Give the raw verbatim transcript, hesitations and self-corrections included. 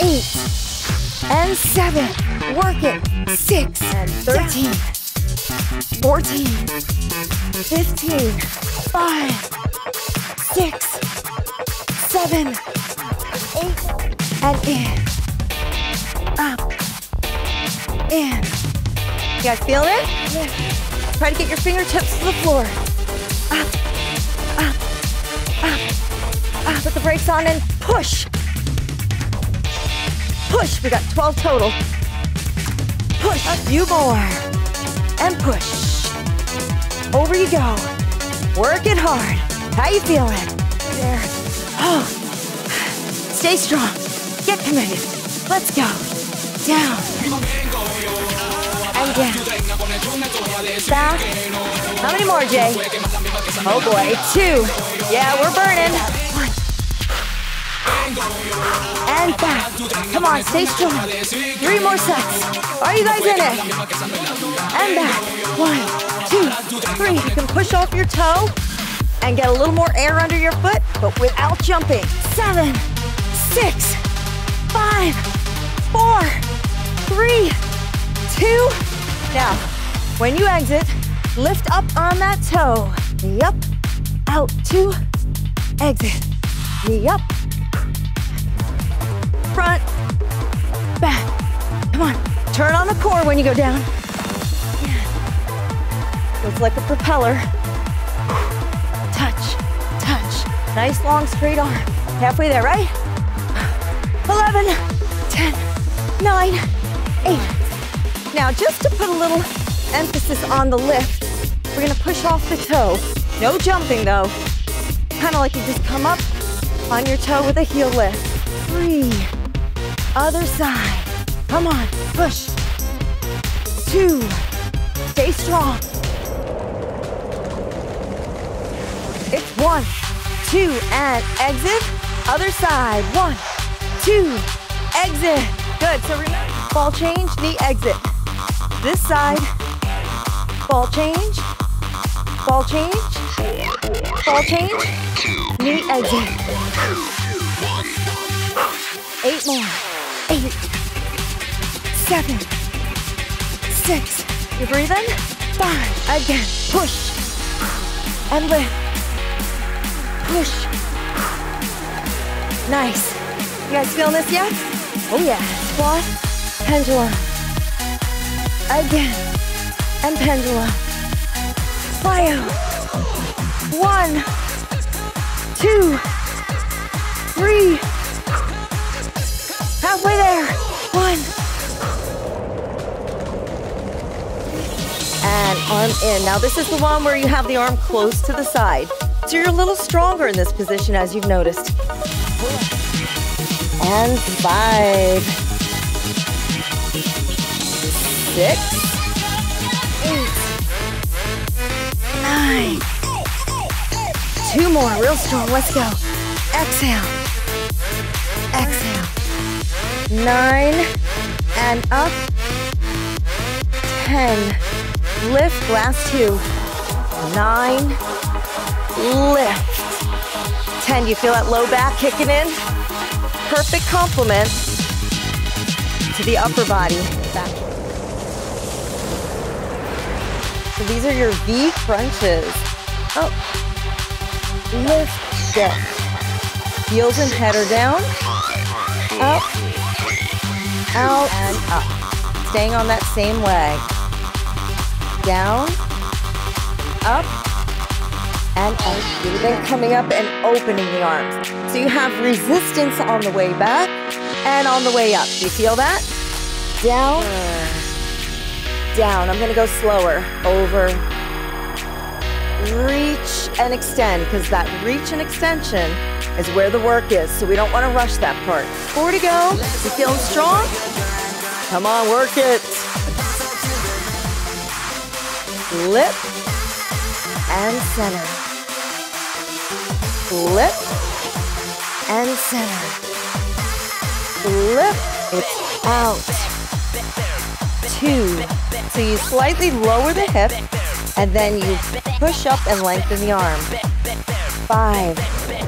eight, and seven, work it, six, and thirteen, fourteen, fifteen, five, six, seven, eight, and in, up, in. You guys feel it? Yeah. Try to get your fingertips to the floor. Up, up, up, up, put the brakes on and push. Push, we got twelve total. Push, a few more. And push. Over you go. Work it hard. How you feeling? There. Oh. Stay strong. Get committed. Let's go. Down. And down. Back. How many more, Jay? Oh boy, two. Yeah, we're burning. One. And back. Come on, stay strong. Three more sets. Are you guys in it? And back. One, two, three. You can push off your toe and get a little more air under your foot, but without jumping. Seven, six, five, four, three, two. Now, when you exit, lift up on that toe. Knee up, out, two, exit. Knee up. Front, back. Come on, turn on the core when you go down. Yeah. Looks like a propeller. Touch, touch. Nice long straight arm. Halfway there, right? eleven, ten, nine, eight. Now, just to put a little emphasis on the lift, we're gonna push off the toe. No jumping though. Kinda like you just come up on your toe with a heel lift. Three. Other side. Come on, push. Two. Stay strong. It's one, two, and exit. Other side. One, two, exit. Good. So remember, ball change, knee exit. This side. Ball change. Ball change. Ball change. Knee exit. Eight more. Eight. Seven. Six. You're breathing? Five. Again. Push. And lift. Push. Nice. You guys feeling this yet? Oh yeah. Squat. Pendulum. Again. And pendulum. Plyo. One. Two. Three. Halfway there. One. And arm in. Now this is the one where you have the arm close to the side. So you're a little stronger in this position, as you've noticed. And five. Six. Eight. Nine. Two more. Real strong. Let's go. Exhale. Exhale. Nine, and up, ten, lift, last two, nine, lift, ten, you feel that low back kicking in? Perfect complement to the upper body. Back. So these are your V crunches. Oh, lift, shift, heels and head are down, up, out, and up. Staying on that same leg. Down, up, and out. Then coming up and opening the arms. So you have resistance on the way back and on the way up. Do you feel that? Down, down. I'm gonna go slower. Over, reach and extend, because that reach and extension is where the work is, so we don't wanna rush that part. Four to go, you feeling strong? Come on, work it. Flip and center. Flip and center. Flip, it's out. Two, so you slightly lower the hip, and then you push up and lengthen the arm. Five.